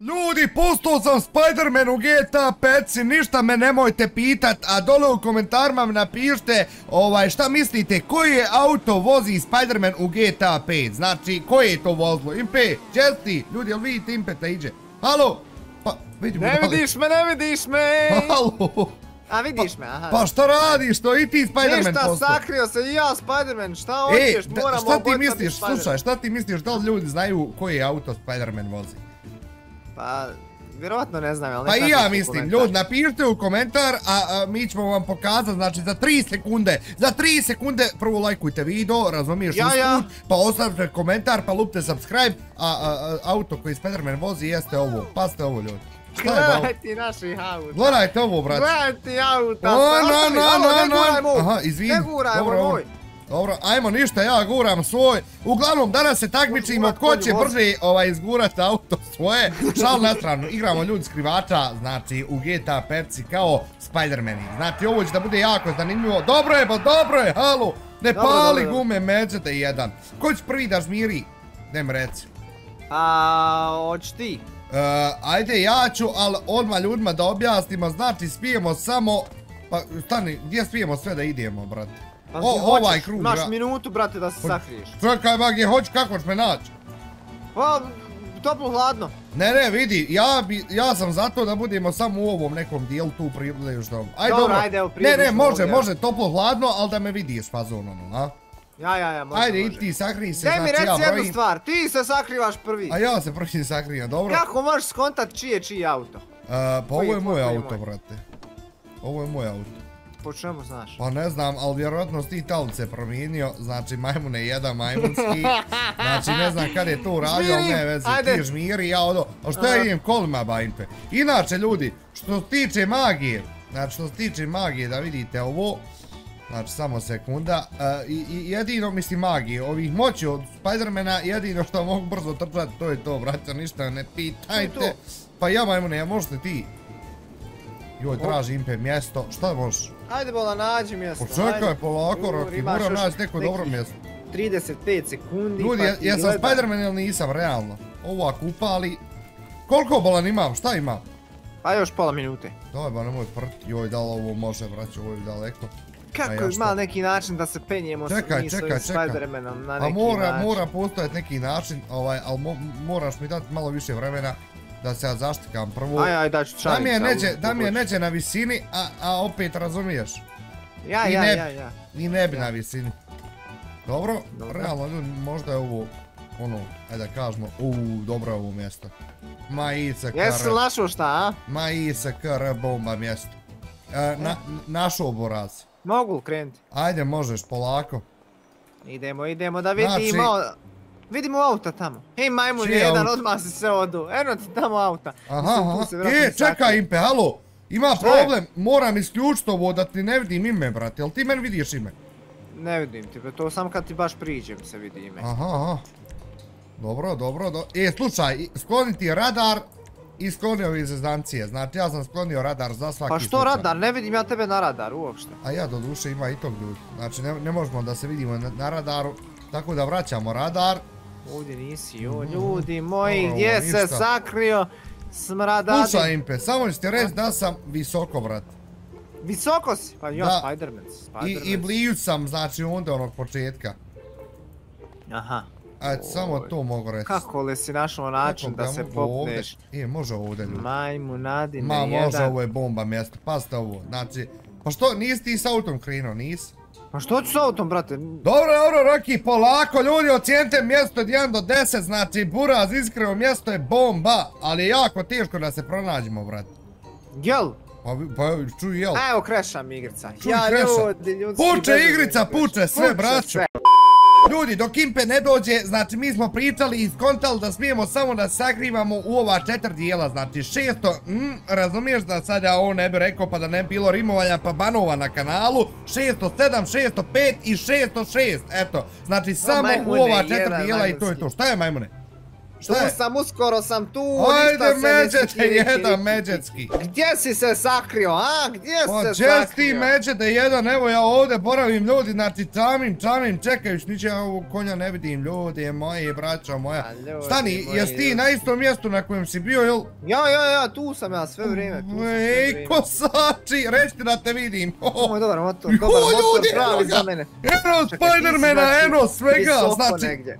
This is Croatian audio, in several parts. Ljudi, pustao sam Spider-Man u GTA 5, ništa me nemojte pitat, a dole u komentarima napišite šta mislite, koje auto vozi Spider-Man u GTA 5, znači koje je to vozilo, Impe, Česti, ljudi, jel vidite Impeta iđe, halo, pa vidimo da li... Ne vidiš me, halo, a vidiš me, aha. Pa šta radiš, to i ti Spider-Man postao. Ništa, sakrio se i ja Spider-Man, šta hoćeš, moramo... Šta ti misliš, slušaj, šta ti misliš, da li ljudi znaju koje auto Spider-Man vozi? Pa, vjerovatno ne znam, ali... Pa i ja mislim, ljudi, napišite u komentar, a mi ćemo vam pokazati, znači, za 3 sekunde, prvo lajkujte video, razumiješ, usput, pa ostavite komentar, pa lupite subscribe, a auto koji Spider-Man vozi jeste ovo, pazite ovo, ljudi. Gledaj ti naših auta. Gledajte ovo, brać. Gledaj ti auta. Ne guraj moj. Dobro, ajmo ništa, ja guram svoj. Uglavnom, danas se takmičimo ko će brže izgurati auto svoje. Šal na stranu, igramo ljudi skrivača, znači u GTA perci kao Spider-Mani. Znači, ovo će da bude jako zanimljivo. Dobro je, halo. Ne pali gume, međete jedan. Ko će prvi da žmiri? Dem reci. Hoć ti. Ajde, ja ću, ali odmah ljudima da objasnimo, znači spijemo samo... Pa stani, gdje spijemo sve da idemo, brate? Ovaj krug, brate. Imaš minutu, brate, da se sakriješ. Čekaj, ba, gdje hoću, kako ću me naći? Pa, toplo, hladno. Ne, vidi, ja sam zato da budemo samo u ovom nekom dijelu tu približnom. Dobro, ajde, evo približno. Ne, može, toplo, hladno, ali da me vidiš fazon, ono, a? Ja, može. Ajde, i ti sakrij se, znači ja brojim. Daj mi reci jednu stvar, ti se sakrivaš prvi. A ja se prvi sakrivam, dobro. Kako možeš skontat čiji auto? Pa ovo je moj auto, brate. Ovo je moj auto. Po čemu znaš? Pa ne znam, ali vjerojatno si ti talice promijenio, znači majmune jedan majmunski. Znači ne znam kada je to uradio, ali ne vezi, ti žmiri, ja odo. A što ja idem kolima, bajnpe? Inače, ljudi, što se tiče magije, da vidite ovo. Znači, samo sekunda, i jedino, mislim, magije, ovih moći od Spider-Mana, jedino što mogu brzo trčati, to je to, braća, ništa ne pitajte. Pa ja, majmune, možete ti? Joj, traži Impe mjesto, šta možeš? Ajde, bola, nađi mjesto. Počekaj, polako, Roki, moram naći neko dobro mjesto. 35 sekundi, pa ti gleda. Ljudi, jesam Spider-Man ili nisam, realno? Ovako upali. Koliko bolan imam, šta imam? Pa još pola minute. Daj, ba, nemoj prti, joj, da li ovo može, braća, ovo je daleko. Kako ima neki način da se penjemo s Spider-Manom na neki način? Mora postojati neki način, ali moraš mi dati malo više vremena da se ja zaštikam prvo. Ajaj, da ću čavica. Da mi je neće na visini, a opet razumiješ. Ja. I ne bi na visini. Dobro, realno ljudi, možda je ovo, ono, ajde da kažemo, dobro je ovo mjesto. Jesi lašao šta, a? Bomba mjesto. Našo oboraz. Mogu krenuti. Ajde, možeš, polako. Idemo da vidimo. Vidimo auta tamo. Hej, majmun jedan, odmah se sve odu. Eno ti tamo auta. Aha. Čekaj, Impe, halo. Ima problem, moram isključiti ovo da ti ne vidim ime, brate. Jel ti meni vidiš ime? Ne vidim ti, to samo kad ti baš priđem se vidi ime. Aha. Dobro. Slušaj, skloni ti radar i sklonio ove zezdancije, znači ja sam sklonio radar za svaki slučaj. Pa što radar, ne vidim ja tebe na radaru uopšte. A ja do duše ima i tog ljudi, znači ne možemo da se vidimo na radaru, tako da vraćamo radar. Ovdje nisi, ljudi moji, gdje se sakrio smradari. Slušaj Impe, samo ću ti reći da sam visoko, brat. Visoko si? Pa ja, Spider-Man. I blizu sam, znači onda onog početka. Aha. Ajde, samo to mogu reći. Kako li si našao način da se popneš? Može ovdje ljudi. Majmunadine jedan. Može, ovo je bomba mjesto, pazite ovo. Znači, pa što, nisi ti s autom krenuo, nisi? Pa što ću s autom, brate? Dobro, Roki, polako ljudi, ocijenite mjesto od 1 do 10, znači buraz iskreno mjesto je bomba, ali je jako teško da se pronađemo, brate. Jel? Pa čuj, jel? Evo, krešam igrica. Puče igrica, sve, braćo. Ljudi, dok Impe ne dođe, znači mi smo pričali i skontali da smijemo samo da sakrivamo u ova 4 dijela, znači 600, razumiješ da sad ja ovo ne bi rekao pa da ne bi bilo rimovanja pa banova na kanalu, 607, 605 i 606, eto, znači samo u ova 4 dijela i to je to. Šta je majmune? Tu sam, uskoro sam tu, ništa se nećeš ni vidjeti. Ajde, Međete, jedan međetski. Gdje si se sakrio, a? Gdje si se sakrio? Ođeš ti, Međete, jedan, evo ja ovdje boravim ljudi, znači tramim, čekaj, još niče ja ovog konja ne vidim, ljudi moji, braća moja. Stani, jesi ti na istom mjestu na kojem si bio, jel? Ja, tu sam ja, sve vrijeme, tu sam sve vrijeme. Ej, kosači, reći da te vidim. Ovo je dobar motor, pravi za mene. Eno Spidermana, eno svega, znači.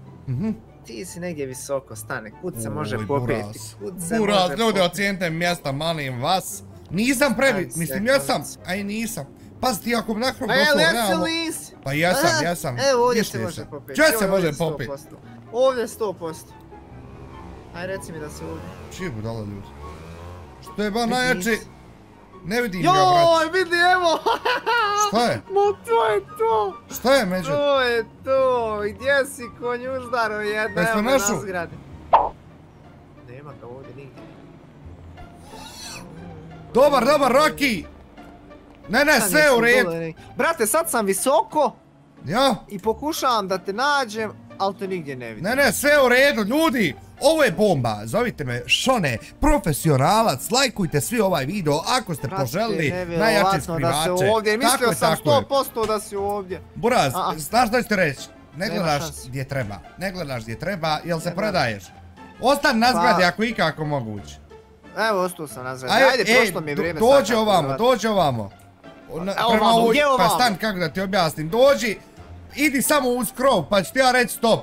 Ti si negdje visoko, stane, kud se može poprijeti, kud se može poprijeti. Buraz, ljudi, ocijenite mjesta, malim vas. Nisam prebi, mislim, jesam, a i nisam. Pazi ti, ako bi nakon došlo, realno. Pa jesam. Evo, ovdje se može poprijeti. Če se može poprijeti? Ovdje 100%. Aj, reci mi da se ovdje. Čije budala, ljudi? Što je ba najjači... Ne vidim ga, brać. Joj, vidi, evo! Šta je? Ma to je to! Šta je, Međet? To je to! Gdje si, konjuždaro jedna? Evo me na zgradi. Nema ga ovdje nigdje. Dobar, Rocky! Ne, sve u red! Brate, sad sam visoko. Ja? I pokušavam da te nađem, ali te nigdje ne vidim. Ne, sve u redu, ljudi! Ovo je bomba, zovite me Šone, profesionalac, lajkujte svi ovaj video ako ste poželili najjače skrivače. Mislio sam 100% da si ovdje. Buraz, znaš da ćete reći, ne gledaš gdje treba, jel se predaješ? Ostan na zgradi ako ikako mogući. Evo, ostao sam na zgradi, ajde, prošlo mi je vrijeme. Dođi ovamo. Pa stan, kako da ti objasnim, dođi, idi samo uz krov pa ću ti ja reći stop.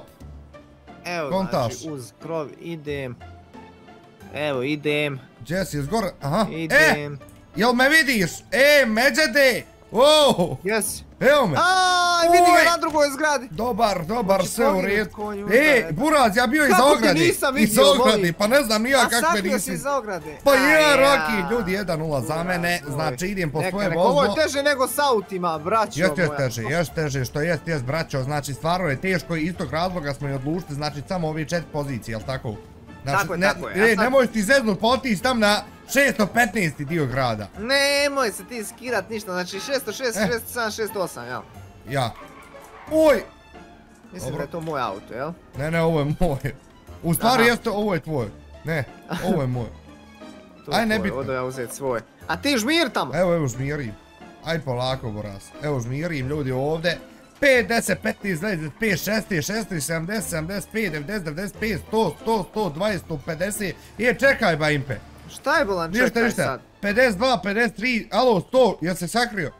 Evo, znači, uz krov idem. Evo, idem. Jesse, izgore, aha. Idem. Jel me vidiš? E, Međede! Wow! Jesi. Evo me. Aaaaj, vidi ga na drugoj zgradi. Dobar, sve u red. E, Buraz, ja bio iza ograde. Iza ograde, pa ne znam nijak kakve nisam. A sakrio si iza ograde. Pa ja, Rocky, ljudi, 1-0 za mene. Znači, idem po svoje vozno. Ovo je teže nego s autima, braćo moja. Još teže, što jest, braćo. Znači, stvarno je teško i iz tog razloga smo i odlučili. Znači, samo ovi 4 pozicije, jel' tako? Tako je. Nemoj ti zeznut, potiš tam na 615. dio grada. Nemoj se ti skirat ništa, znači 667, 668, jel? Ja. Uj! Mislim da je to moj auto, jel? Ne, ovo je moje. U stvari jeste, ovo je tvoje. Ne, ovo je moje. Aj, nebitno. Odo ja uzeti svoje. A ti žmir tamo! Evo, žmirim. Aj polako, Boras. Evo, žmirim, ljudi, ovdje. 5, 10, 15, 20, 5, 60, 60, 70, 75, 90, 95, 100, 100, 100, 20, 150. Je, čekaj, Bajimpe. Šta je bolan, čekaj sad? 52, 53, alo, 100, jel se sakrio?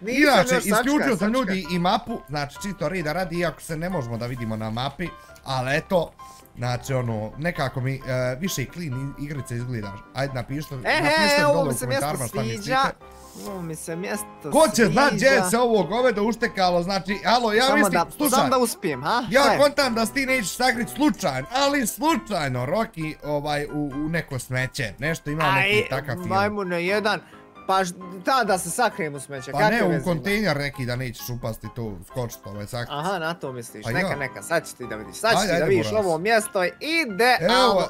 Inače, isključio sam ljudi i mapu, znači čisto reda radi, iako se ne možemo da vidimo na mapi, ali eto, znači ono, nekako mi više clean igrice izgledaš. Ajde, napišite dole u komentarima šta mi sviđa. Ovo mi se mjesto sviđa. Ko će znat gdje je se ovo govedo uštekalo, znači, alo, ja mislim, slušaj. Znam da uspijem, ha? Ja kontam da ti nećeš sakrit slučajno, ali slučajno, Rocky, u neko smeće. Nešto imam neki takav film. Aj, majmune, jedan, pa ta da se sakrijem u smeće, kakve vezima? Pa ne, u kontejner neki da nećeš upasti tu, skočiti, sakrit. Aha, na to misliš, neka, sad ćeš ti da vidiš, ovo mjesto je idealno.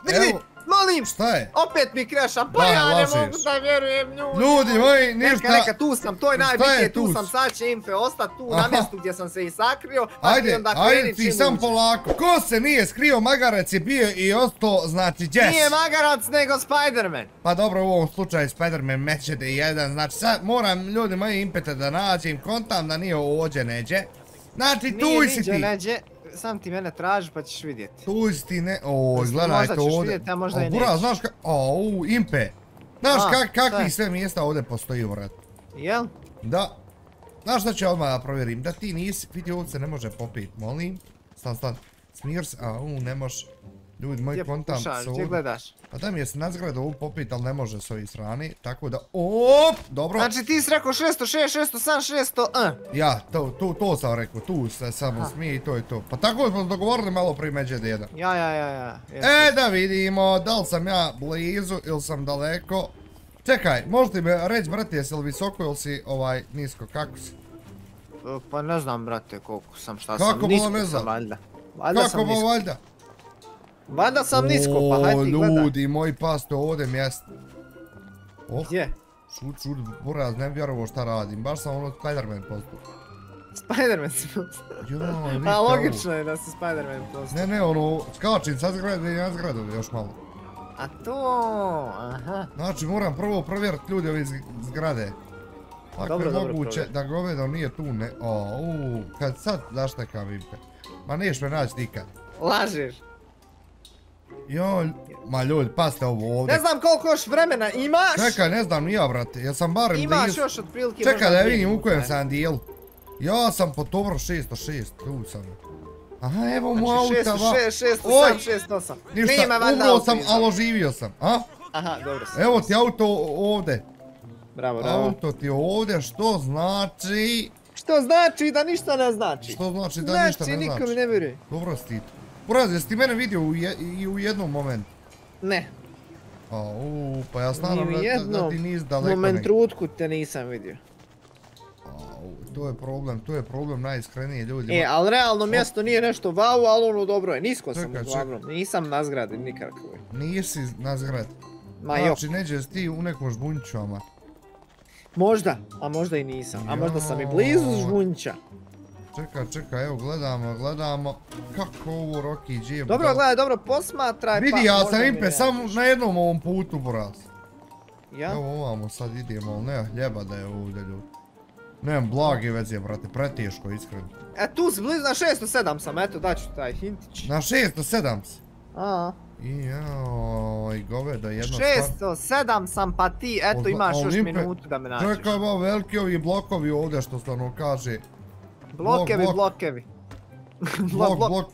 Molim! Šta je? Opet mi krešam, pa ja ne mogu da vjerujem ljudi. Ljudi moji, ništa. Neka, tu sam, to je najbitnije, tu sam, sad će Impe ostat tu na mjestu gdje sam se i sakrio. Ajde ti sam polako. Ko se nije skrio, magarac je bio i ostao, znači Jess. Nije magarac nego Spiderman. Pa dobro, u ovom slučaju Spiderman Međede 1, znači sad moram ljudi moji Impeta da nađem, kontam da nije ođe neđe. Znači tu si ti. Sam ti mene traži pa ćeš vidjeti. Tu si ti ne... Ooo, gledaj to ovdje. Možda ćeš vidjeti, a možda i nećeš. Bura, znaš kak... Ooo, Impe. Znaš kakvih sve mjesta ovdje postoji, vrat. Jel? Da. Znaš šta ću ja odmah da provjerim? Da ti nisi... Vidi, ovdje se ne može popit, molim. Stan. Smir se, a ne može. Ljudi, moj kontam se ovdje. Gdje gledaš? Pa da mi je se na zgradu ovu popit, ali ne može s ovih strani. Tako da... Oop, dobro. Znači ti si rekao 600, 600, 600, 600. Ja, to sam rekao, tu se samo smije i to je to. Pa tako smo dogovorili malo prije Međede 1. Ja. E, da vidimo, da li sam ja blizu ili sam daleko. Čekaj, možete mi reći, brate, jesi li visoko ili si nisko, kako si? Pa ne znam, brate, koliko sam, šta sam. Kako bolo ne znam? Kako bolo valjda? Valjda sam nisko, pa hajde ti gledaj. O, ljudi moji, pasto, ovdje mjesto. Gdje? Šut, Buraz, ne vjerovo šta radim, baš sam ono Spiderman postup. Spider-Man si posto. Pa logično je da si Spider-Man posto. Ne, ne, ono, skačim sa zgrade i na zgradu još malo. A to, aha. Znači moram prvo provjeriti ljudi ovi zgrade. Ako je moguće da govedo nije tu ne... Ouu, kad sad zaštekam impe. Ma niješ me naći nikad. Lažeš. Joj, ma ljudi, pasite ovo ovdje. Ne znam koliko još vremena imaš. Čekaj, ne znam nija brate, ja sam barem... Imaš još od prilike... Čekaj da vidim u kojem sam dijelu. Ja sam po dobro 606, tu sam. Aha, evo mu auta... Znači 606, 607, 608. Ništa, umro sam, ali oživio sam, a? Aha, dobro sam. Evo ti auto ovdje. Bravo, bravo. Auto ti ovdje, što znači... Što znači da ništa ne znači. Što znači da ništa ne znači. Znači, niko mi ne vjeruje. Dobro si ti. Poraz, jesi ti mene vidio i u jednom momentu? Ne. Au, pa ja znam da ti nis daleko nekako. U moment trutku te nisam vidio. Au, to je problem najiskrenije ljudima. E, ali realno mjesto nije nešto wow, ali ono dobro je. Nisko sam uglavnom, nisam na zgradi nikako. Nisi na zgradi. Ma jok. Znači, neđeš ti u nekom žbunjiću, ama. Možda, a možda i nisam, a možda sam i blizu žbunjića. Čekaj, čekaj, evo gledamo, gledamo, kako ovo Rocky G je... Dobro, gledaj, dobro, posmatraj pa... Vidi, ja sam impe, samo na jednom ovom putu, buraz. Ja? Evo ovamo sad idemo, ali nema hljeba da je ovdje ljudi. Nemam blage veze, brate, preteško, iskreno. E, tu si blizu, na 607 sam, eto, daću taj hintić. Na 607 si? Aha. Joj, govedo, jedna stvar... 607 sam, pa ti, eto, imaš još minutu da me nađeš. Čekaj, ba, veliki ovi blokovi ovdje, što stvarno kaže... Blokevi, blokevi. Blok, blok.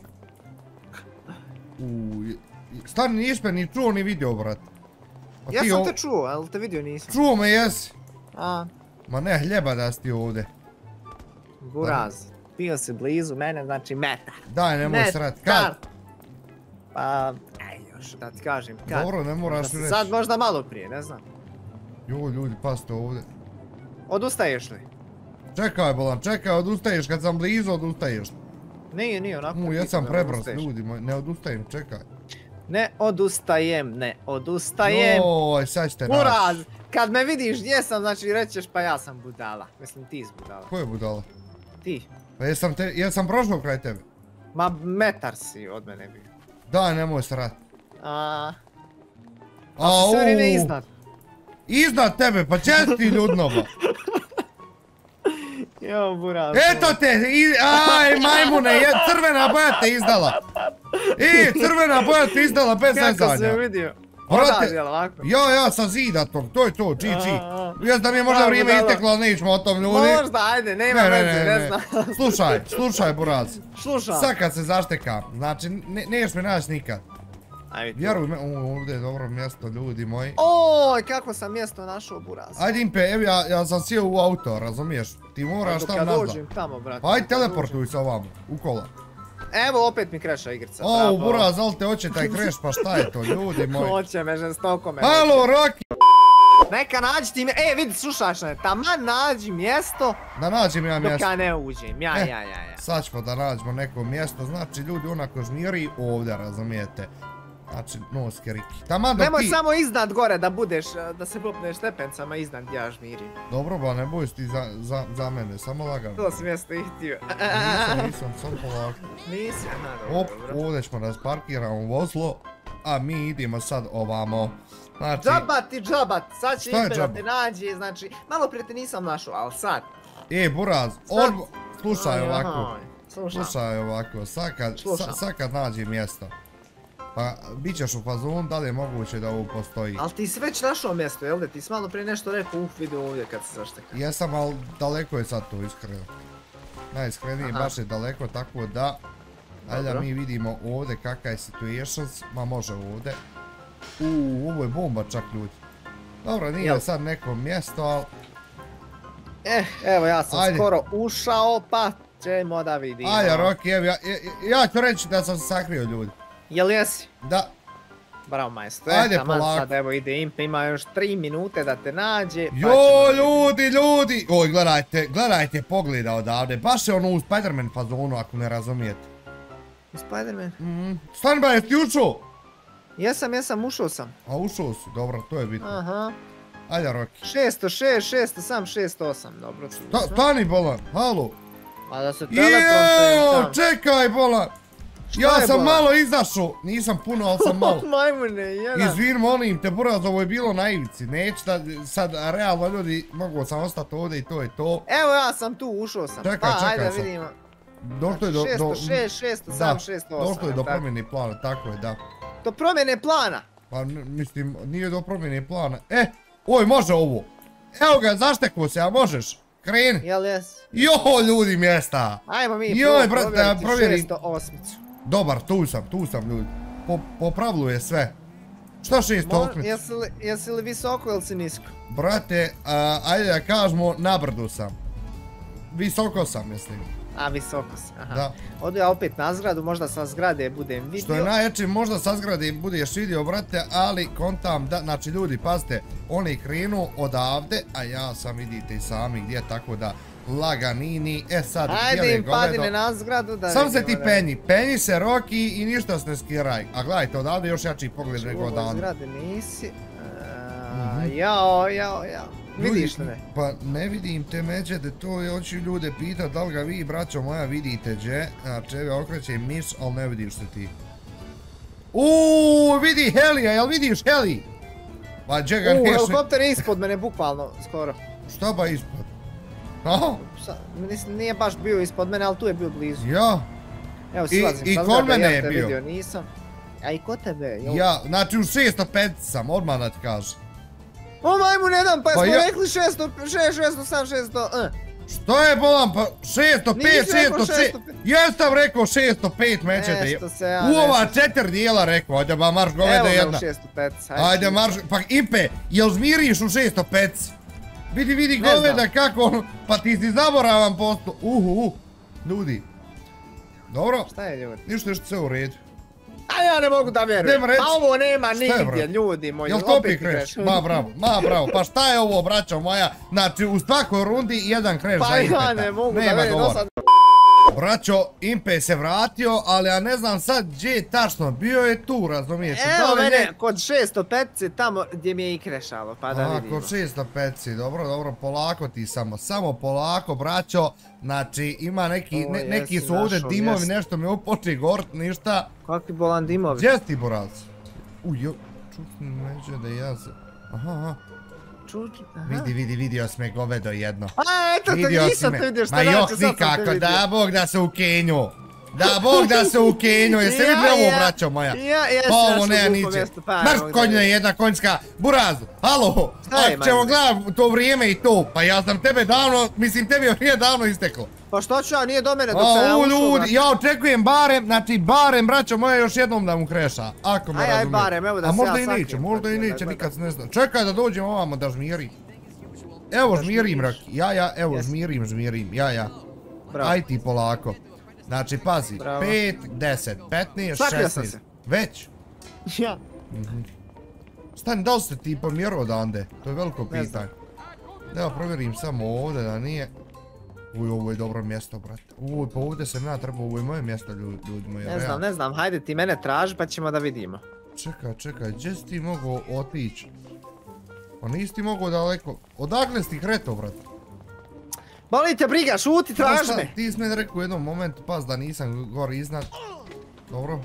Stani, nisi me ni čuo ni vidio, brat. Ja sam te čuo, ali te vidio nisam. Čuo me, jesi? A. Ma ne, hljeba da si ti ovdje. Buraz, bio si blizu mene, znači metar. Daj, nemoj srati, kad? Pa, ej još, da ti kažem, kad? Dobro, ne moraš mi reći. Sad možda malo prije, ne znam. Joj, ljudi, pasite ovdje. Odustaješ li? Čekaj, bolam, čekaj, odustaješ, kad sam blizu odustaješ. Nije, nije onako. Ja sam prebrost, ljudi, ne odustajem, čekaj. Ne odustajem, ne odustajem. Joj, sad ćete naći. Buraz, kad me vidiš gdje sam, znači rećeš pa ja sam budala. Mislim, ti si budala. Ko je budala? Ti. Pa jesam prošao kraj tebe? Ma, metar si od mene bio. Da, nemoj srat. Aaaa. Aaaa, sve vrijeme iznad. Iznad tebe, pa česti ljudno, ba. Jo, buraz. Eto te, aj majmune, crvena boja te izdala. I, crvena boja te izdala bez zezanja. Kako sam vidio? Odaz, jel ovako? Ja, sa zida tog, to je to, GG. Jes da mi je možda vrijeme isteklo, ali ne ićemo o tom ljudi. Možda, ajde, ne ima veze, ne znam. Slušaj, slušaj, buraz. Slušaj. Sad kad se zaštekam, znači, neš me naći nikad. Vjeruj me, ovdje je dobro mjesto ljudi moji. Ooooj, kako sam mjesto našao buraz. Ajde Impe, evo ja sam sjeo u auto, razumiješ? Ti moraš tam nazad. Dok ja dođem tamo, brate. Ajde teleportuj se ovamo, u kola. Evo opet mi kreša igrica, bravo. O, buraz, ali te hoće taj kreš, pa šta je to ljudi moji? Hoće me, žestoko me. Halo, Rocky! Neka nađi ti, e vidi, slušaš ne, taman nađi mjesto. Da nađem ja mjesto. Dok ja ne uđem, ja. Sad ćemo da nađemo neko mjesto, znači ljudi onako žmiri ovdje, razumijete. Znači, nos keriki. Nemoj samo iznad gore da budeš, da se popneš stepencama iznad gdje ja žmirim. Dobro ba, ne bojiš ti za mene, samo lagano. To si mjesto i htio. Nisam, sad polako. Nisam, dobro. Op, ovdje ćemo nas parkiramo vozlo, a mi idemo sad ovamo. Džabat, sad će Impe da te nađe, znači, malo prije te nisam našao, ali sad. E, buraz, slušaj ovako. Slušaj ovako, sad kad nađe mjesto. Pa, bit ćeš u fazonu, da li je moguće da ovo postoji? Ali ti si već našao mjesto, jel da? Ti si malo prije nešto rekao, vidio ovdje kad se zaštekao. Jesam, ali daleko je sad to, iskreno. Najiskrenije, baš je daleko, tako da... Ajde da mi vidimo ovdje kakaj je situations, ma može ovdje. Uuu, ovo je bomba čak ljudi. Dobro, nije sad neko mjesto, ali... Eh, evo ja sam skoro ušao, pa ćemo da vidimo. Ajde, Rocky, evo ja ću reći da sam se sakrio ljudi. Jel jesi? Da. Bravo majstor, taman sad evo ide Impe, ima još 3 minute da te nađe. Joj ljudi, oj gledajte pogleda odavde, baš je ono u Spider-Man fazonu ako ne razumijete. U Spider-Man? Stani ba, jesi ti ušao? Jesam, ušao sam. A ušao si, dobro, to je bitno. Aha. Ajde Rocky. 606, 607, 608, dobro. Stani bolan, halo. A da se teleprompteram. Čekaj, bolan. Ja sam malo izašao. Nisam puno, ali sam malo. Majmune, jedan. Izvin, molim te, buraz, ovo je bilo na ivici. Neću da sad, realno ljudi, mogu sam ostati ovdje i to je to. Evo ja sam tu, ušao sam. Čekaj, čekaj sad. Došlo je do... 607, 608. Došlo je do promjene plana, tako je, da. Do promjene plana? Pa, mislim, nije do promjene plana. Oj, može ovo. Evo ga, zaštekao se, a možeš? Kreni. Jel jes? Joj, ljudi, mjesta. Ajmo mi provjeriti 608. Dobar, tu sam, ljudi. Popravilo je sve. Šta 608? Jesi li visoko ili si nisko? Brate, ajde da kažemo, na brdu sam. Visoko sam, mislim. A, visoko sam, aha. Odu ja opet na zgradu, možda sa zgrade budem vidio. Što je najjače, možda sa zgrade budeš vidio, brate, ali kontam da, znači ljudi, pazite, on je krenuo odavde, a ja sam, vidite i sami gdje, tako da laganini, sad, ajde im padine na zgradu da... Sam se ti penji se Roki i ništa se ne skiraj. A gledajte, odavde još jači pogled nego odavde. Ovo zgrade nisi, jao. Vidiš li ne? Pa ne vidim te međe, da to je oči ljude pitat da li ga vi, braćo moja, vidite dje. Znači eve okreće miš, ali ne vidiš se ti. Uuuu, vidi Helija, jel vidiš Heli? Pa dje ga nešli. Helikopter je ispod mene, bukvalno, skoro. Šta ba ispod? Aha? Nije baš bio ispod mene, ali tu je bio blizu. Ja? Evo silazim, sad zgrada, ja te vidio nisam. A i kod tebe? Ja, znači u 605 sam, odmah da ti kažem. O majmu nedam, pa smo rekli 600, 600, 600, 600. Što je bolam, pa 605, 606. Jesam rekao 605 mećete. U ova 4 dijela rekao, ajde ba marš govede jedna. Evo ga u 605. Ajde marš, pa Ipe, jel zmiriš u 605? Vidi goveda kako, pa ti si zaboravan posto. Ljudi. Dobro? Šta je ljudi? Ništa što se u redu. A ja ne mogu da vjerujem, a ovo nema nigdje, ljudi moji, opet kreš. Ma bravo, pa šta je ovo, braćo moja, znači u svakoj rundi jedan kreš za Impeta. Pa ja ne mogu da vjerujem, do sad... Braćo, Impe se vratio, ali ja ne znam sad gdje je tačno, bio je tu, razumiješ? Evo mene, kod 605-ci, tamo gdje mi je i krešalo, pa da vidimo. Kod 605-ci, dobro, polako ti samo polako, braćo, znači ima neki su ovdje dimovi, nešto mi upoči gort, ništa. Kakvi bolan dimovi? Gdje ti, borac? Ujo, čutni međe da ja se, aha. Vidio si me govedo jedno. A eto to nisam te vidio, šta daće sad sam te vidio. Ma jok nikako, da bog da se u Kenju. Jeste vidjeli ovo, braćo moja? Pa ovo ne niće. Mrš konja jedna konjska, buraz, halo. Ako ćemo gledati to vrijeme i to, pa ja sam tebe davno, mislim tebi je davno isteklo. Pa što ću ja, nije do mene dok se ja ušao. Ja očekujem barem, znači barem, braćo moja, još jednom da mu kreša. Ako me razumijem. Aj, barem, evo da se ja sakrijem. A možda i neće, nikad se ne znam. Čekaj da dođem ovamo da žmirim. Evo žmirim, Roki, evo žmirim. Aj ti polako. Znači, pazi, 5, 10, 15, 16. Već? Ja. Stani, da li ste ti pomjerao odande? To je veliko pitanje. Evo, provjerim samo ovdje da nije... Uj, ovo je dobro mjesto, brate. Uj, pa ovdje sam ja trebao, ovo je moje mjesto, ljudi moji. Ne znam, hajde ti mene traži pa ćemo da vidimo. Čekaj, gdje si ti mogao otići? Pa nisi ti mogao daleko. Odakle si ti kretao, brate? Boli te briga, šuti, traži me! Ti si me rekao u jednom momentu, pas da nisam gori iznad. Dobro.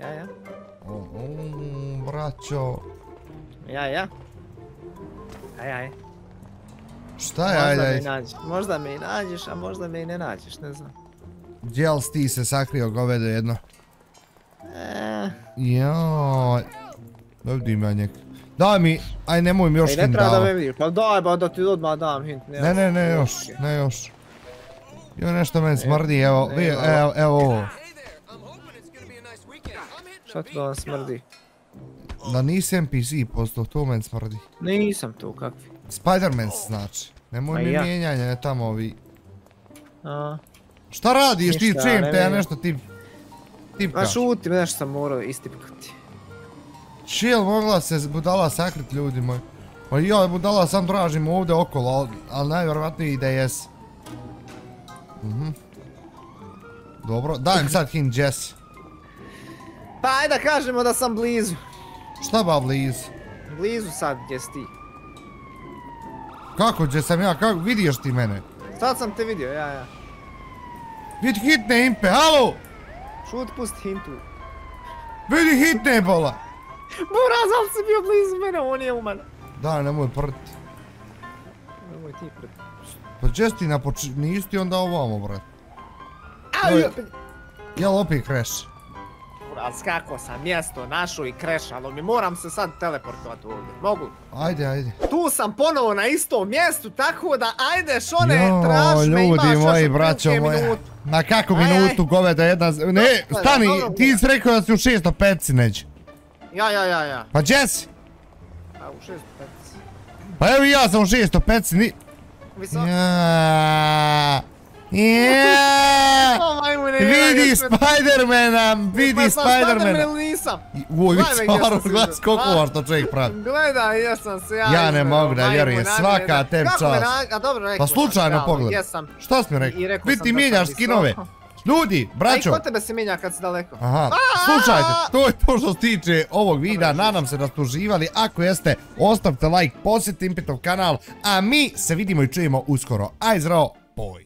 Ja. Braćo. Ja. Aj. Šta je, ajde. Možda me i nađeš, a možda me i ne nađeš, ne znam. Gdje li ti se sakrio govedo jedno? Joj. Da vidim ja njeg. Daj mi, aj nemoj mi još hint dao. Ne treba da me vidiš, pa daj ba da ti odmah dam hint. Ne još. Joj nešto meni smrdi, evo ovo. Šta ti da vam smrdi? Da nisi NPC postao, to meni smrdi. Nisam to, kakvi. Spider-Man znači, nemoj mi mijenjanje tamo ovi. Šta radiš ti, čim te ja nešto tipkaš? Pa šutim, nešto sam morao istipkati. Čijel mogla se budala sakrit, ljudi moji? Pa joj, budala sam tražim ovdje okolo, ali najvjerovatnije i da jes. Dobro, dajem sad hint Jess. Pa ajde da kažemo da sam blizu. Šta ba blizu? Blizu sad gdje si ti. Kako gdje sam ja, vidiš ti mene? Sad sam te vidio, ja. Vidi hitne impe, halo! Šut, pusti hintu. Vidi hitne bola! Buraz, ali si bio blizu mene, on je u mene. Da, nemoj prti. Nemoj ti prti. Pa česti na nisti onda ovamo, brat. Aj, opet! Jel opet kreš? Buraz, kako sam mjesto našao i krešalo mi, moram se sad teleportovati ovdje, mogu? Ajde. Tu sam ponovo na istom mjestu, tako da ajde Šone, traži me, imaš još od 5 minuta. Na kako minutu goveda jedna... Ne, stani, ti si rekao da si u 605 neđe. Ja. Pa gdje si? Pa u 605. Pa evo i ja sam u 605, ni... Visoko? Vidi Spidermana, vidi Spidermana. Uj, vidi stvaru, glas koliko var to čovjek pravi. Gledaj, jesam se ja. Ja ne mogu da vjerujem, svaka tebi čast. Pa slučajno pogled. Šta si mi rekao? Vidi mijenjaš skinove. Ljudi, braćo. Kod tebe se mijenja kad si daleko. Aha, slušajte, to je to što se tiče ovog videa. Nadam se da ste uživali. Ako jeste, ostavite like, posjetite Impetov kanal. A mi se vidimo i čujemo uskoro. Aj zdravo, boj.